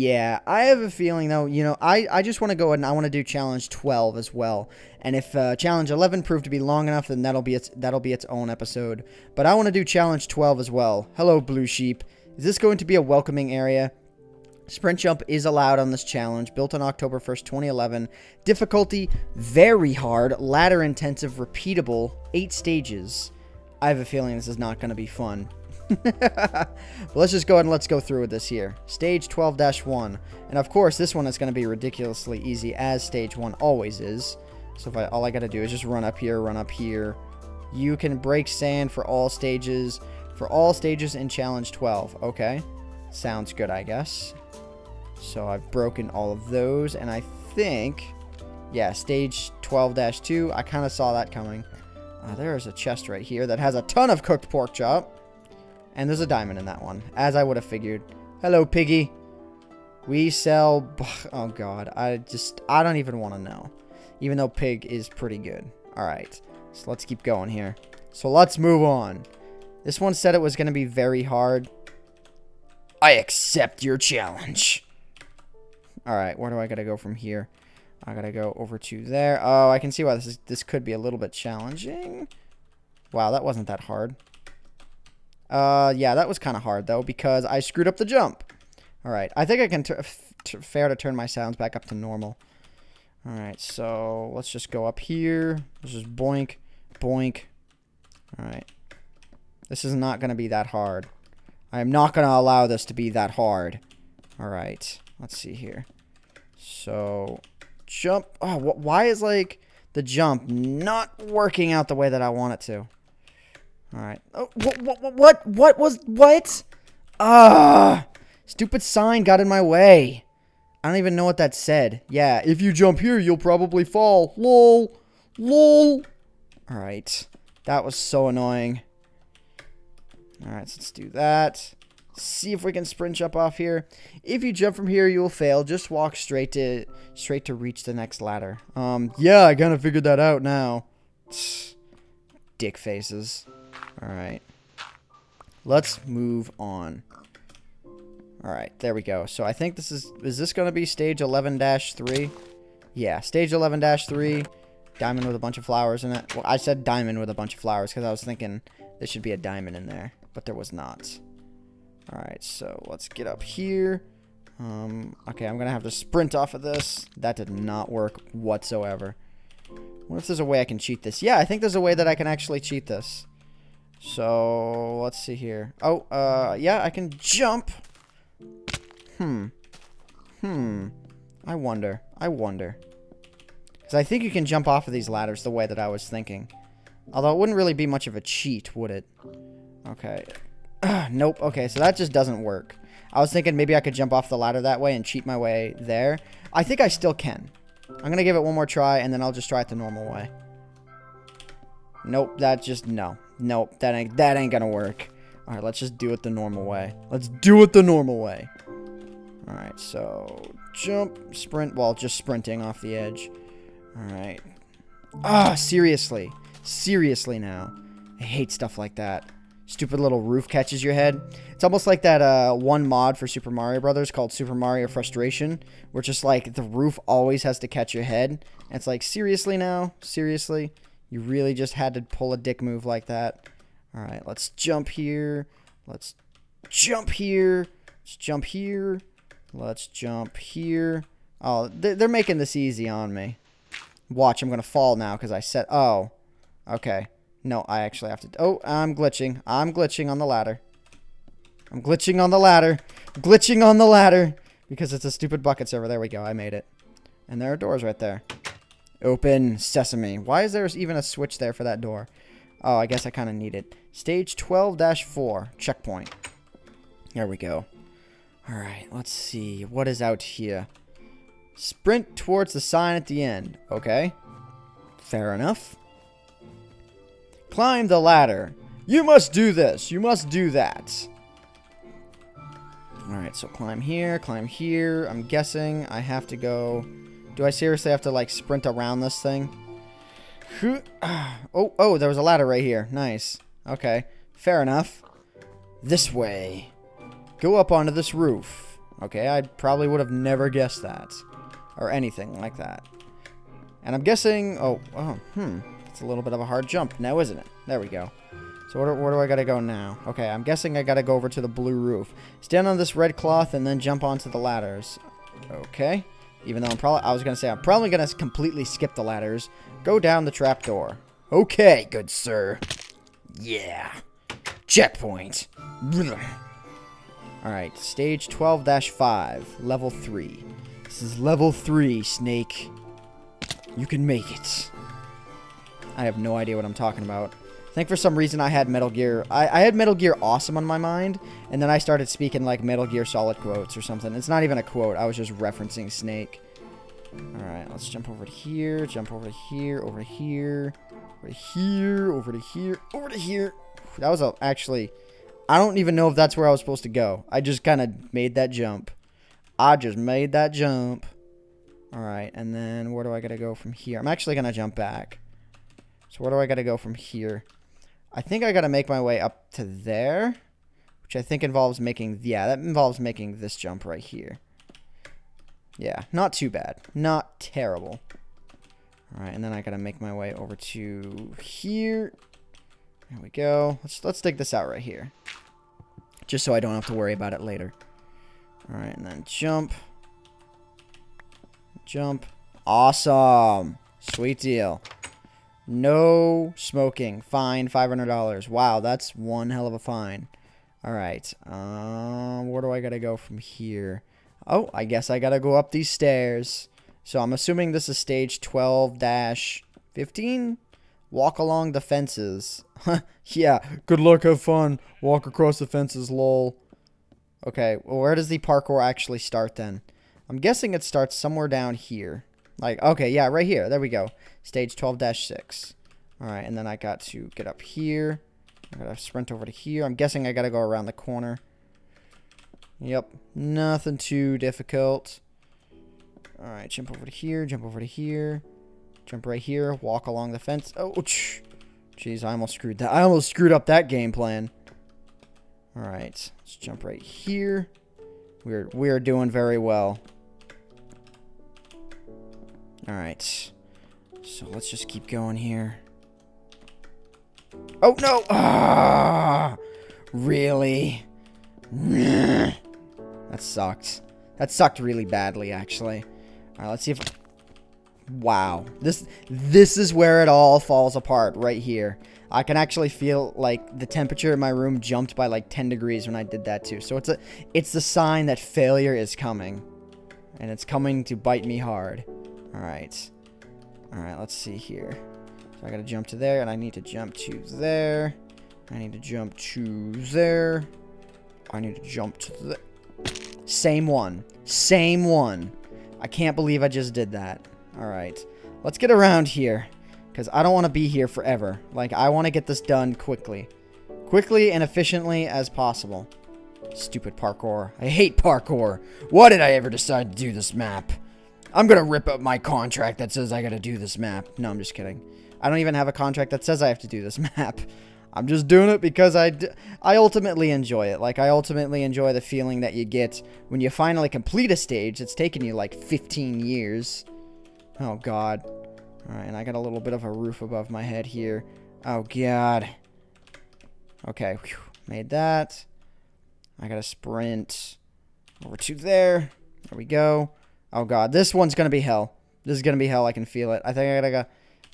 Yeah, I have a feeling, though, you know, I just want to go ahead and I want to do Challenge 12 as well. And if Challenge 11 proved to be long enough, then that'll be its own episode. But I want to do Challenge 12 as well. Hello, Blue Sheep. Is this going to be a welcoming area? Sprint jump is allowed on this challenge, built on October 1st, 2011. Difficulty, very hard, ladder intensive, repeatable, 8 stages. I have a feeling this is not going to be fun. But let's just go ahead and let's go through with this here. Stage 12-1. And of course, this one is going to be ridiculously easy, as Stage 1 always is. So if all I got to do is just run up here, run up here. You can break sand for all stages. For all stages in Challenge 12. Okay. Sounds good, I guess. So I've broken all of those, and I think, yeah, stage 12-2, I kind of saw that coming. There's a chest right here that has a ton of cooked pork chop, and there's a diamond in that one, as I would have figured. Hello, piggy. We sell, oh god, I don't even want to know, even though pig is pretty good. Alright, so let's keep going here. So let's move on. This one said it was going to be very hard. I accept your challenge. Alright, where do I gotta go from here? I gotta go over to there. Oh, I can see why this could be a little bit challenging. Wow, that wasn't that hard. Yeah, that was kind of hard, though, because I screwed up the jump. Alright, I think I can fair to turn my sounds back up to normal. Alright, so let's just go up here. Let's just boink, boink. Alright. This is not gonna be that hard. I am not gonna allow this to be that hard. Alright. Let's see here. So, jump. Oh, why is, like, the jump not working out the way that I want it to? Alright. Oh, what was, what? Ah! Stupid sign got in my way. I don't even know what that said. Yeah, if you jump here, you'll probably fall. Lol. Lol. Alright. That was so annoying. Alright, so let's do that. See if we can sprint jump off here. If you jump from here, you will fail. Just walk straight to reach the next ladder. Yeah, I kind of figured that out now. Dick faces. All right, let's move on. All right, there we go. So I think this is this going to be stage 11-3? Yeah, stage 11-3. Diamond with a bunch of flowers in it. Well, I said diamond with a bunch of flowers because I was thinking there should be a diamond in there, but there was not. Alright, so let's get up here. Okay, I'm going to have to sprint off of this. That did not work whatsoever. What if there's a way I can cheat this? Yeah, I think there's a way that I can actually cheat this. So, let's see here. Oh, yeah, I can jump. I wonder. Because I think you can jump off of these ladders the way that I was thinking. Although it wouldn't really be much of a cheat, would it? Okay. Nope. Okay, so that just doesn't work. I was thinking maybe I could jump off the ladder that way and cheat my way there. I think I still can. I'm going to give it one more try, and then I'll just try it the normal way. Nope, that just... No. Nope, that ain't going to work. All right, let's just do it the normal way. Let's do it the normal way. All right, so... Jump, sprint... Well, just sprinting off the edge. All right. Ah, seriously. Seriously now. I hate stuff like that. Stupid little roof catches your head. It's almost like that one mod for Super Mario Brothers called Super Mario Frustration, where just like the roof always has to catch your head. And it's like, seriously now? Seriously? You really just had to pull a dick move like that? Alright, let's jump here. Let's jump here. Let's jump here. Let's jump here. Oh, they're making this easy on me. Watch, I'm going to fall now because I said... Oh, okay. No, I actually have to... Oh, I'm glitching. I'm glitching on the ladder. I'm glitching on the ladder. Glitching on the ladder. Because it's a stupid bucket server. There we go. I made it. And there are doors right there. Open sesame. Why is there even a switch there for that door? Oh, I guess I kind of need it. Stage 12-4. Checkpoint. There we go. Alright, let's see. What is out here? Sprint towards the sign at the end. Okay. Fair enough. Climb the ladder. You must do this. You must do that. Alright, so climb here. Climb here. I'm guessing I have to go... Do I seriously have to, like, sprint around this thing? Oh, oh, there was a ladder right here. Nice. Okay. Fair enough. This way. Go up onto this roof. Okay, I probably would have never guessed that. Or anything like that. And I'm guessing... It's a little bit of a hard jump now, isn't it? There we go. So where do I gotta go now? Okay, I'm guessing I gotta go over to the blue roof. Stand on this red cloth and then jump onto the ladders. Okay. Even though I'm probably gonna completely skip the ladders. Go down the trapdoor. Okay, good sir. Yeah. Checkpoint. Alright, stage 12-5, level 3. This is level 3, Snake. You can make it. I have no idea what I'm talking about. I think for some reason I had Metal Gear... I had Metal Gear Awesome on my mind, and then I started speaking, like, Metal Gear Solid quotes or something. It's not even a quote. I was just referencing Snake. Alright, let's jump over to here, jump over to here, over here, over to here, over to here, over to here. That was a... Actually, I don't even know if that's where I was supposed to go. I just kind of made that jump. I just made that jump. Alright, and then where do I gotta go from here? I'm actually gonna jump back. So where do I gotta go from here? I think I gotta make my way up to there, which I think involves making, that involves making this jump right here. Yeah, not too bad. Not terrible. Alright, and then I gotta make my way over to here. There we go. Let's dig this out right here. Just so I don't have to worry about it later. Alright, and then jump. Jump. Awesome. Sweet deal. No smoking. Fine, $500. Wow, that's one hell of a fine. All right. Where do I gotta go from here? Oh, I guess I gotta go up these stairs. So I'm assuming this is stage 12-15? Walk along the fences. Yeah, good luck, have fun. Walk across the fences, lol. Okay, well, where does the parkour actually start then? I'm guessing it starts somewhere down here. Like, okay, yeah, right here. There we go. Stage 12-6. All right, and then I got to get up here. I got to sprint over to here. I'm guessing I got to go around the corner. Yep, nothing too difficult. All right, jump over to here, jump over to here. Jump right here, walk along the fence. Oh, jeez, I almost screwed that. I almost screwed up that game plan. All right, let's jump right here. We're doing very well. Alright, so let's just keep going here. Oh, no! Ah, really? That sucked. That sucked really badly, actually. Alright, let's see if... Wow. This is where it all falls apart, right here. I can actually feel, like, the temperature in my room jumped by, like, 10 degrees when I did that, too. So it's a sign that failure is coming. And it's coming to bite me hard. Alright. Alright, let's see here. So I gotta jump to there, and I need to jump to there. I need to jump to there. I need to jump to the... Same one. Same one. I can't believe I just did that. Alright. Let's get around here. Because I don't want to be here forever. Like, I want to get this done quickly. Quickly and efficiently as possible. Stupid parkour. I hate parkour. Why did I ever decide to do this map? I'm gonna rip up my contract that says I gotta do this map. No, I'm just kidding. I don't even have a contract that says I have to do this map. I'm just doing it because I ultimately enjoy it. Like, I ultimately enjoy the feeling that you get when you finally complete a stage that's taken you, like, 15 years. Oh, God. Alright, and I got a little bit of a roof above my head here. Oh, God. Okay, whew, made that. I gotta sprint over to there. There we go. Oh, God. This one's going to be hell. This is going to be hell. I can feel it. I think I got to go.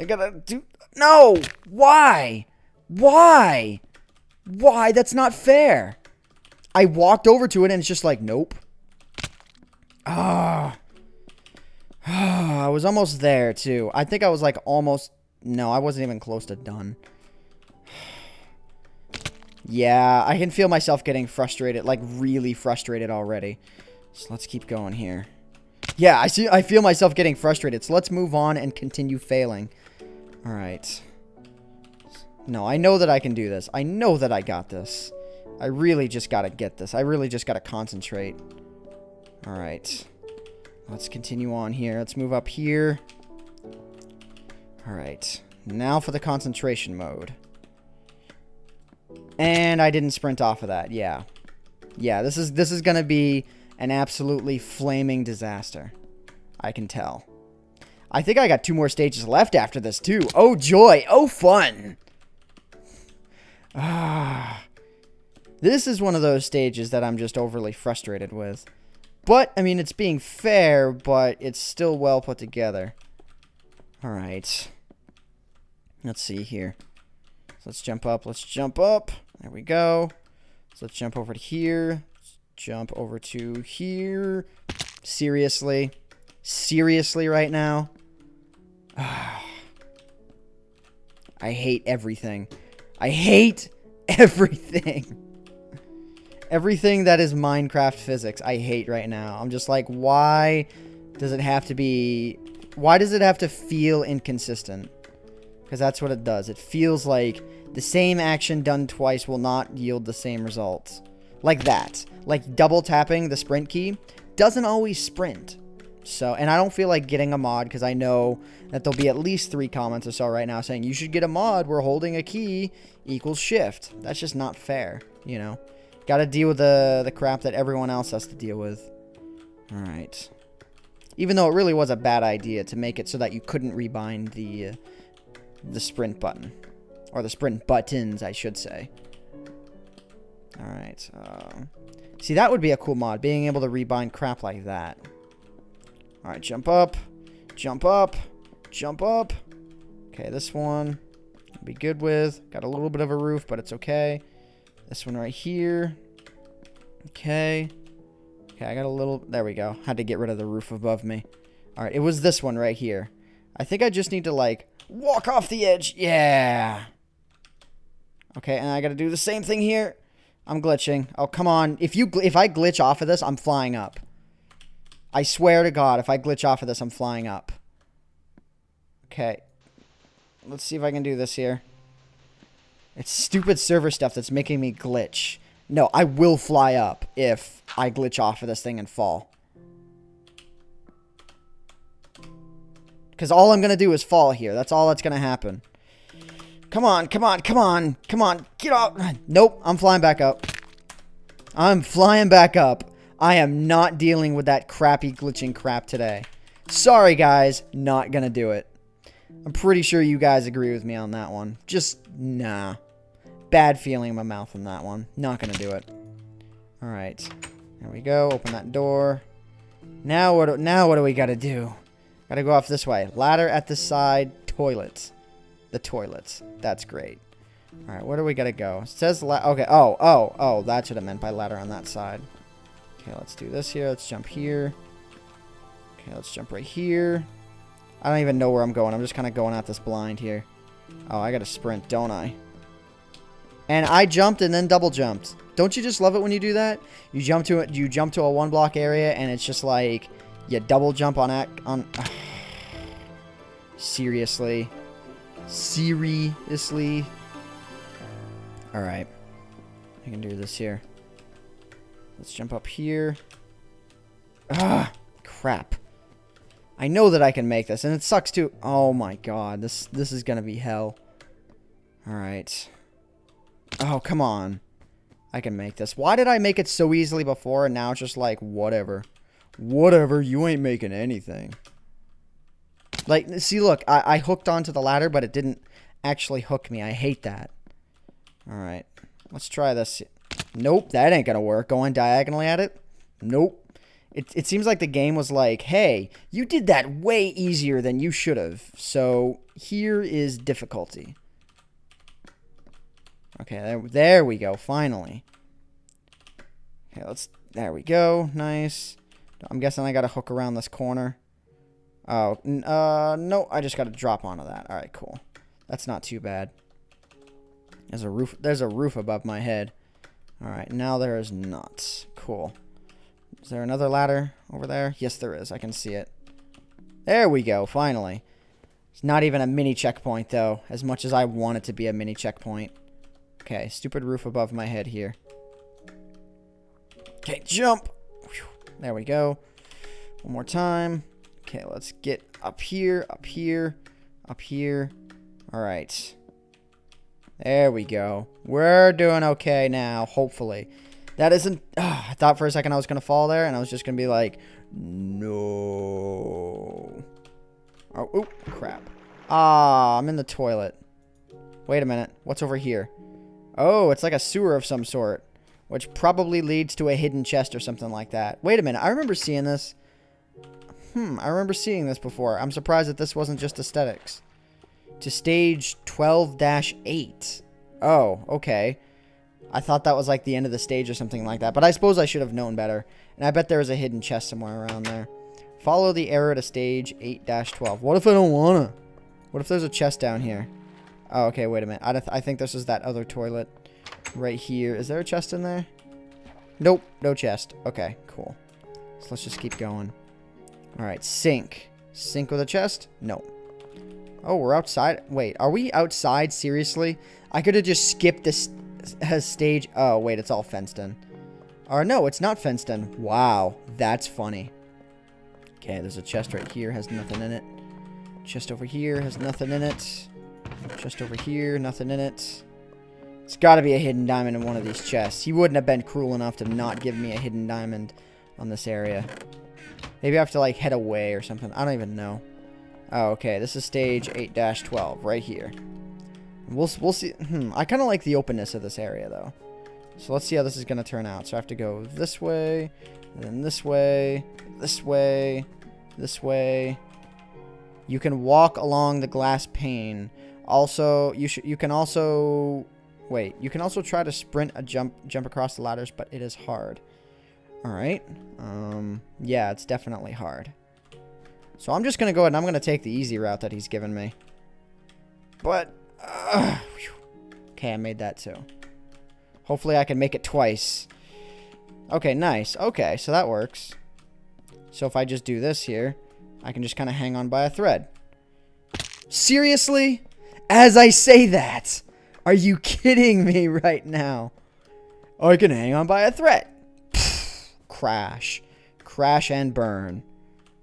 I got to do... No! Why? Why? Why? That's not fair. I walked over to it, and it's just like, nope. Ah. I was almost there, too. I think I was, like, almost... No, I wasn't even close to done. Yeah, I can feel myself getting frustrated. Like, really frustrated already. So let's keep going here. Yeah, I feel myself getting frustrated, so let's move on and continue failing. Alright. No, I know that I can do this. I know that I got this. I really just gotta get this. I really just gotta concentrate. Alright. Let's continue on here. Let's move up here. Alright. Now for the concentration mode. And I didn't sprint off of that, yeah. Yeah, this is gonna be... an absolutely flaming disaster. I can tell. I think I got 2 more stages left after this, too. Oh, joy. Oh, fun. Ah. This is one of those stages that I'm just overly frustrated with. But, I mean, it's being fair, but it's still well put together. Alright. Let's see here. So let's jump up. Let's jump up. There we go. So let's jump over to here. Let's jump over to here. Seriously? Seriously right now? I hate everything. I hate everything. Everything that is Minecraft physics, I hate right now. I'm just like, why does it have to be... Why does it have to feel inconsistent? Because that's what it does. It feels like the same action done twice will not yield the same results. Like that. Like double tapping the sprint key doesn't always sprint. So, and I don't feel like getting a mod because I know that there'll be at least 3 comments or so right now saying you should get a mod where holding a key equals shift. That's just not fair, you know. Got to deal with the crap that everyone else has to deal with. All right. Even though it really was a bad idea to make it so that you couldn't rebind the sprint button, or the sprint buttons, I should say. All right. See, that would be a cool mod, being able to rebind crap like that. All right, jump up, jump up, jump up. Okay, this one I'll be good with. Got a little bit of a roof, but it's okay. This one right here. Okay. Okay, I got a little... There we go. Had to get rid of the roof above me. All right, it was this one right here. I think I just need to, like, walk off the edge. Yeah. Okay, and I got to do the same thing here. I'm glitching. Oh, come on. If I glitch off of this, I'm flying up. I swear to God, if I glitch off of this, I'm flying up. Okay. Let's see if I can do this here. It's stupid server stuff that's making me glitch. No, I will fly up if I glitch off of this thing and fall. Because all I'm going to do is fall here. That's all that's going to happen. Come on, come on, come on, come on. Get off. Nope, I'm flying back up. I'm flying back up. I am not dealing with that crappy glitching crap today. Sorry, guys. Not gonna do it. I'm pretty sure you guys agree with me on that one. Just, nah. Bad feeling in my mouth on that one. Not gonna do it. Alright. There we go. Open that door. Now what do we gotta do? Gotta go off this way. Ladder at the side. Toilets. The toilets. That's great. Alright, where do we gotta go? It says okay. Oh. That's what it meant by ladder on that side. Okay, let's do this here. Let's jump here. Okay, let's jump right here. I don't even know where I'm going. I'm just kind of going at this blind here. Oh, I got to sprint, don't I? And I jumped and then double jumped. Don't you just love it when you do that? You jump to it. You jump to a 1-block area, and it's just like you double jump on. Seriously. All right, I can do this here. Let's jump up here. Ah, crap. I know that I can make this, and it sucks too. Oh my God, this is gonna be hell. All right. Oh, come on. I can make this. Why did I make it so easily before, and now it's just like, whatever. Whatever, you ain't making anything. Like, see, look, I hooked onto the ladder, but it didn't actually hook me. I hate that. All right, let's try this. Nope, that ain't gonna work. Going diagonally at it? Nope. It seems like the game was like, hey, you did that way easier than you should have. So, here is difficulty. Okay, there we go, finally. Okay, there we go, nice. I'm guessing I gotta hook around this corner. Oh, no, I just gotta drop onto that. Alright, cool. That's not too bad. There's a roof above my head. Alright, now there is not. Cool. Is there another ladder over there? Yes, there is. I can see it. There we go, finally. It's not even a mini checkpoint, though, as much as I want it to be a mini checkpoint. Okay, stupid roof above my head here. Okay, jump! Whew. There we go. One more time. Okay, let's get up here, up here, up here. Alright. There we go. We're doing okay now, hopefully. That isn't... I thought for a second I was going to fall there, and I was just going to be like, no. Oh, oh, crap. Ah, I'm in the toilet. Wait a minute. What's over here? Oh, it's like a sewer of some sort, which probably leads to a hidden chest or something like that. Wait a minute. I remember seeing this. I remember seeing this before. I'm surprised that this wasn't just aesthetics. To stage 12-8. Oh, okay. I thought that was like the end of the stage or something like that, but I suppose I should have known better. And I bet there was a hidden chest somewhere around there. Follow the arrow to stage 8-12. What if I don't wanna? What if there's a chest down here? Oh, okay, wait a minute. I think this is that other toilet right here. Is there a chest in there? Nope, no chest. Okay, cool. So let's just keep going. Alright, sink. Sink with a chest? No. Oh, we're outside. Wait, are we outside? Seriously? I could have just skipped this stage. Oh, wait, it's all fenced in. Or no, it's not fenced in. Wow, that's funny. Okay, there's a chest right here. Has nothing in it. Chest over here. Has nothing in it. Chest over here. Nothing in it. It's got to be a hidden diamond in one of these chests. He wouldn't have been cruel enough to not give me a hidden diamond on this area. Maybe I have to, like, head away or something. I don't even know. Oh, okay. This is stage 8-12 right here. We'll see. I kind of like the openness of this area, though. So let's see how this is going to turn out. So I have to go this way, and then this way, this way, this way. You can walk along the glass pane. Also, you can also... Wait. You can also try to sprint a jump across the ladders, but it is hard. Alright. Yeah, it's definitely hard. So I'm just going to go ahead and I'm going to take the easy route that he's given me. But... okay, I made that too. Hopefully I can make it twice. Okay, nice. Okay, so that works. So if I just do this here, I can just kind of hang on by a thread. Seriously? As I say that, are you kidding me right now? I can hang on by a thread. Crash. Crash and burn.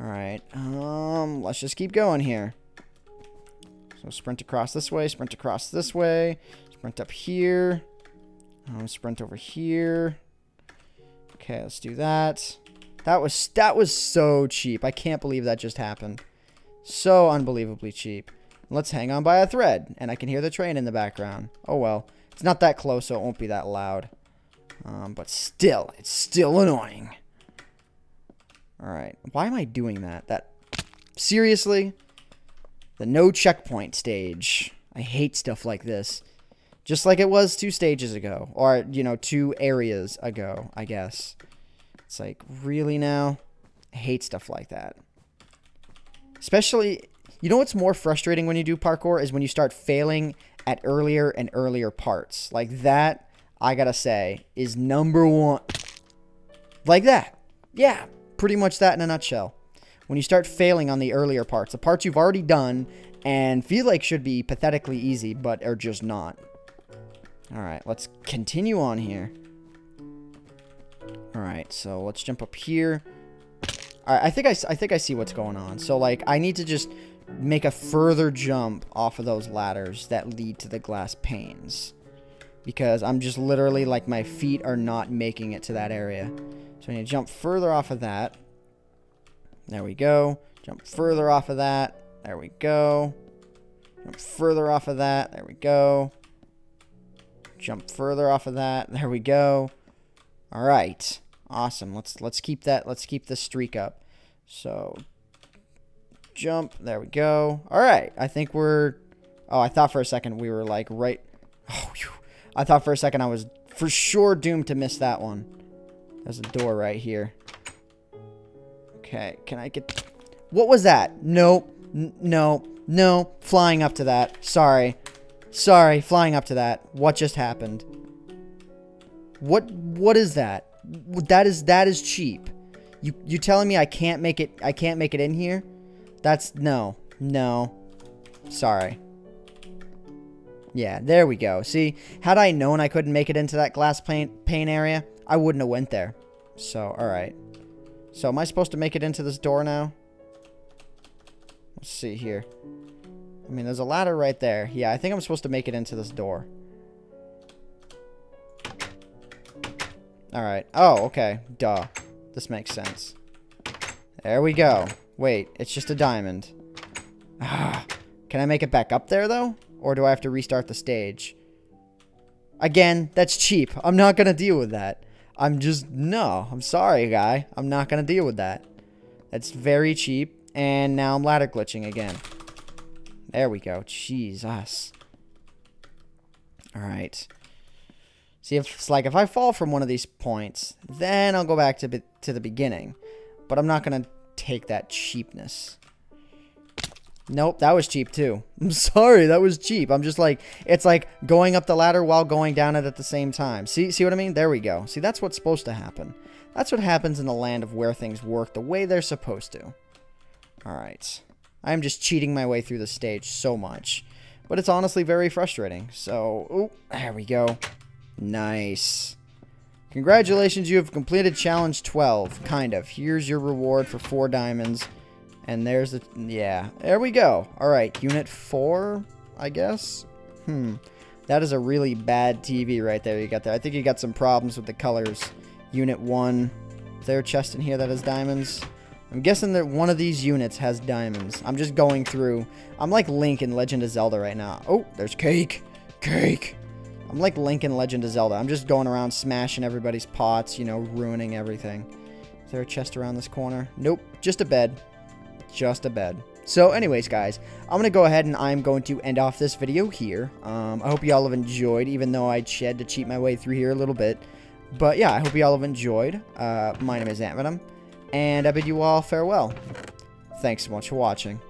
Alright, let's just keep going here. So sprint across this way, sprint across this way, sprint up here, sprint over here. Okay, let's do that. That was so cheap. I can't believe that just happened. So unbelievably cheap. Let's hang on by a thread, and I can hear the train in the background. Oh well, it's not that close, so it won't be that loud. But still, it's still annoying. Alright, why am I doing that? Seriously? The no checkpoint stage. I hate stuff like this. Just like it was 2 stages ago. Or, you know, 2 areas ago, I guess. It's like, really now? I hate stuff like that. Especially, you know what's more frustrating when you do parkour is when you start failing at earlier and earlier parts. Like that, I gotta say, is number one. Like that. Yeah, pretty much that in a nutshell. When you start failing on the earlier parts, the parts you've already done and feel like should be pathetically easy, but are just not. All right, let's continue on here. All right, so let's jump up here. All right, I think I see what's going on. So like, I need to just make a further jump off of those ladders that lead to the glass panes, because I'm just literally like my feet are not making it to that area. So I need to jump further off of that. There we go. Jump further off of that. There we go. Jump further off of that. There we go. Jump further off of that. There we go. All right. Awesome. Let's keep that. Let's keep the streak up. So jump. There we go. All right. I think we're... Oh, I thought for a second we were like right... Oh, whew. I thought for a second I was for sure doomed to miss that one. There's a door right here. Okay, can I get... What was that? No, no, no. Flying up to that. Sorry. Sorry, flying up to that. What just happened? What is that? That is cheap. You telling me I can't make it in here? That's... No. No. Sorry. Yeah, there we go. See, had I known I couldn't make it into that glass pane area, I wouldn't have went there. So, all right. So, am I supposed to make it into this door now? Let's see here. I mean, there's a ladder right there. Yeah, I think I'm supposed to make it into this door. Alright. Oh, okay. Duh. This makes sense. There we go. Wait, it's just a diamond. Can I make it back up there, though? Or do I have to restart the stage? Again, that's cheap. I'm not gonna deal with that. I'm just... No. I'm sorry, guy. I'm not gonna deal with that. That's very cheap. And now I'm ladder glitching again. There we go. Jesus. Alright. See, if it's like if I fall from one of these points, then I'll go back to the beginning. But I'm not gonna take that cheapness. Nope, that was cheap too. I'm sorry, that was cheap. I'm just like, it's like going up the ladder while going down it at the same time. See what I mean? There we go. See, that's what's supposed to happen. That's what happens in the land of where things work the way they're supposed to. Alright. I'm just cheating my way through the stage so much. But it's honestly very frustrating. So, ooh, there we go. Nice. Congratulations, you have completed challenge 12. Kind of. Here's your reward for 4 diamonds. And there's the... Yeah. There we go. Alright, unit 4, I guess? That is a really bad TV right there you got there. I think you got some problems with the colors. Unit 1. Is there a chest in here that has diamonds? I'm guessing that one of these units has diamonds. I'm just going through. I'm like Link in Legend of Zelda right now. Oh, there's cake. Cake. I'm like Link in Legend of Zelda. I'm just going around smashing everybody's pots, you know, ruining everything. Is there a chest around this corner? Nope. Just a bed. Just a bed. So anyways, guys, I'm going to go ahead and I'm going to end off this video here. I hope you all have enjoyed, even though I had to cheat my way through here a little bit. But yeah, I hope you all have enjoyed. My name is AntVenom, and I bid you all farewell. Thanks so much for watching.